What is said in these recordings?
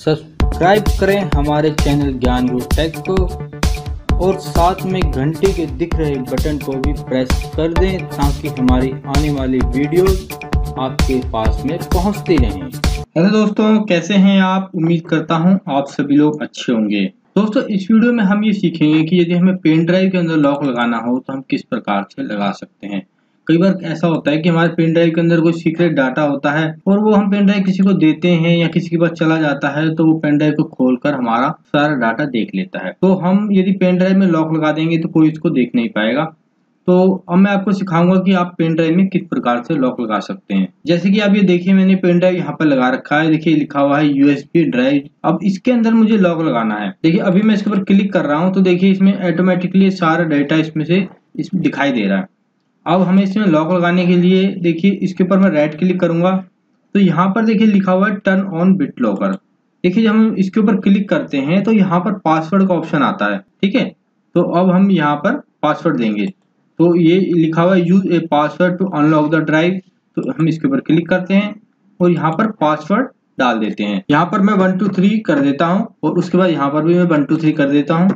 Subscribe करें हमारे channel ज्ञान गुरु टेक को और साथ में घंटी के दिख रहे बटन को भी प्रेस कर दें ताकि हमारी आने वाली वीडियोस आपके पास में पहुंचती रहें। हेलो दोस्तों, कैसे हैं आप? उम्मीद करता हूं आप सभी लोग अच्छे होंगे। दोस्तों, इस वीडियो में हम ये सीखेंगे कि यदि हमें पेन ड्राइव के अंदर लॉक लगाना हो तो हम किस प्रकार से लगा सकते हैं। कई बार ऐसा होता है कि हमारे पेन ड्राइव के अंदर कोई सीक्रेट डाटा होता है और वो हम पेन ड्राइव किसी को देते हैं या किसी के पास चला जाता है तो वो पेन ड्राइव को खोलकर हमारा सारा डाटा देख लेता है। तो हम यदि पेन ड्राइव में लॉक लगा देंगे तो कोई इसको देख नहीं पाएगा। तो अब मैं आपको सिखाऊंगा कि आप पेन ड्राइव में किस प्रकार से लॉक लगा सकते हैं। जैसे कि आप ये देखिए, मैंने पेन ड्राइव यहाँ पर लगा रखा है। देखिए लिखा हुआ है USB ड्राइव। अब इसके अंदर मुझे लॉक लगाना है। देखिए अभी मैं इसके ऊपर क्लिक कर रहा हूँ तो देखिए इसमें ऑटोमेटिकली सारा डाटा इसमें से दिखाई दे रहा है। अब हमें इसमें लॉक लगाने के लिए देखिए इसके ऊपर मैं राइट क्लिक करूंगा तो यहाँ पर देखिए लिखा हुआ है टर्न ऑन BitLocker। देखिए जब हम इसके ऊपर क्लिक करते हैं तो यहाँ पर पासवर्ड का ऑप्शन आता है। ठीक है, तो अब हम यहाँ पर पासवर्ड देंगे तो ये लिखा हुआ है use a password to unlock the drive. तो हम इसके ऊपर क्लिक करते हैं और यहाँ पर पासवर्ड डाल देते हैं। यहाँ पर मैं 1 2 3 कर देता हूँ और उसके बाद यहाँ पर भी मैं 1 2 3 कर देता हूँ।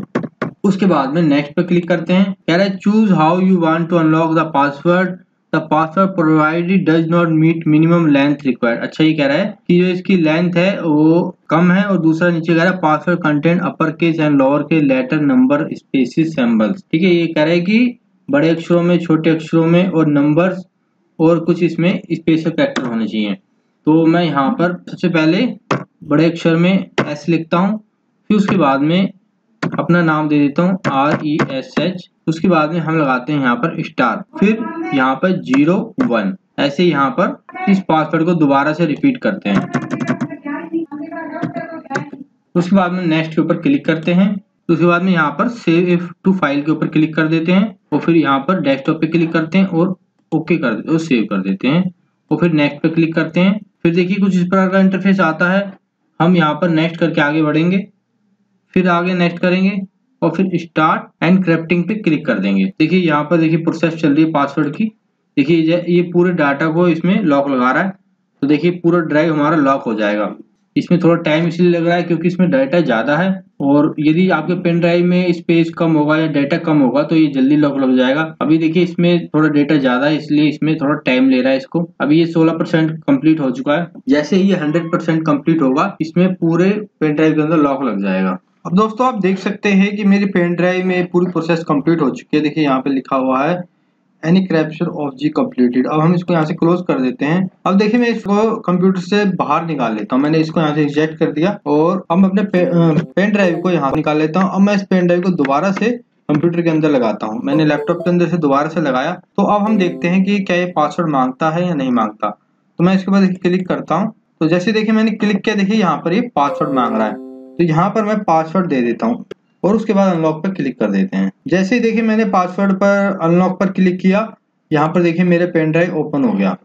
उसके बाद में नेक्स्ट पर क्लिक करते हैं। कह रहा है choose how you want to unlock the password provided does not meet minimum length required. अच्छा, ये कह रहा है कि जो इसकी लेंथ है वो कम है। और दूसरा नीचे कह रहा है password content upper case and lower case letter number spaces symbols. ठीक है, ये कह रहा है कि बड़े अक्षरों में, छोटे अक्षरों में और नंबर्स और कुछ इसमें स्पेशल कैरेक्टर होने चाहिए। तो मैं यहाँ पर सबसे पहले बड़े अक्षर में S लिखता हूँ, फिर उसके बाद में अपना नाम दे देता हूँ RESH। उसके बाद में हम लगाते हैं यहाँ पर स्टार, फिर यहाँ पर 01। ऐसे यहाँ पर इस पासवर्ड को दोबारा से रिपीट करते हैं। उसके बाद में नेक्स्ट के ऊपर क्लिक करते हैं। उसके बाद में यहाँ पर सेव इफ टू फाइल के ऊपर क्लिक कर देते हैं और फिर यहाँ पर डेस्कटॉप पे क्लिक करते हैं और ओके कर देते हैं और सेव कर देते हैं और फिर नेक्स्ट पे क्लिक करते हैं। फिर देखिए कुछ इस प्रकार का इंटरफेस आता है। हम यहाँ पर नेक्स्ट करके आगे बढ़ेंगे, फिर आगे नेक्स्ट करेंगे और फिर स्टार्ट एंड क्रिप्टिंग पे क्लिक कर देंगे। देखिए यहाँ पर देखिए प्रोसेस चल रही है पासवर्ड की। देखिए ये पूरे डाटा को इसमें लॉक लगा रहा है तो देखिए पूरा ड्राइव हमारा लॉक हो जाएगा। इसमें थोड़ा टाइम इसलिए लग रहा है क्योंकि इसमें डाटा ज़्यादा है और यदि आपके पेन ड्राइव में स्पेस कम होगा या डाटा कम होगा तो ये जल्दी लॉक लग जाएगा। अभी देखिए इसमें थोड़ा डाटा ज़्यादा है इसलिए इसमें थोड़ा टाइम ले रहा है इसको। अभी ये 16% कम्प्लीट हो चुका है। जैसे ही 100% कम्प्लीट होगा इसमें पूरे पेन ड्राइव के अंदर लॉक लग जाएगा। अब दोस्तों आप देख सकते हैं कि मेरी पेन ड्राइव में पूरी प्रोसेस कंप्लीट हो चुकी है। देखिए यहाँ पे लिखा हुआ है any capture of G completed. अब हम इसको यहाँ से क्लोज कर देते हैं। अब देखिए मैं इसको कंप्यूटर से बाहर निकाल लेता हूँ। मैंने इसको यहाँ से एग्जैक्ट कर दिया और अब अपने पेन ड्राइव को यहाँ निकाल लेता हूँ। अब मैं इस पेन ड्राइव को दोबारा से कंप्यूटर के अंदर लगाता हूँ। मैंने लैपटॉप के अंदर से दोबारा से लगाया तो अब हम देखते हैं कि क्या ये पासवर्ड मांगता है या नहीं मांगता। तो मैं इसके बाद क्लिक करता हूँ तो जैसे देखिए मैंने क्लिक किया, देखिए यहाँ पर ये पासवर्ड मांग रहा है तो यहाँ पर मैं पासवर्ड दे देता हूँ और उसके बाद अनलॉक पर क्लिक कर देते हैं। जैसे ही देखिए मैंने पासवर्ड पर अनलॉक पर क्लिक किया, यहाँ पर देखिए मेरे पेन ड्राइव ओपन हो गया।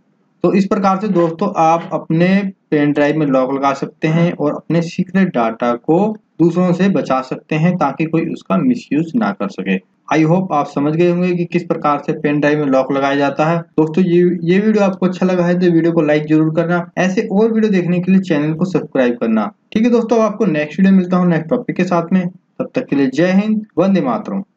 तो इस प्रकार से दोस्तों आप अपने पेन ड्राइव में लॉक लगा सकते हैं और अपने सीक्रेट डाटा को दूसरों से बचा सकते हैं ताकि कोई उसका मिसयूज ना कर सके। आई होप आप समझ गए होंगे कि किस प्रकार से पेन ड्राइव में लॉक लगाया जाता है। दोस्तों ये वीडियो आपको अच्छा लगा है तो वीडियो को लाइक जरूर करना। ऐसे और वीडियो देखने के लिए चैनल को सब्सक्राइब करना। ठीक है दोस्तों, आपको नेक्स्ट वीडियो मिलता हूँ नेक्स्ट टॉपिक के साथ में। तब तक के लिए जय हिंद, वंदे मातरम।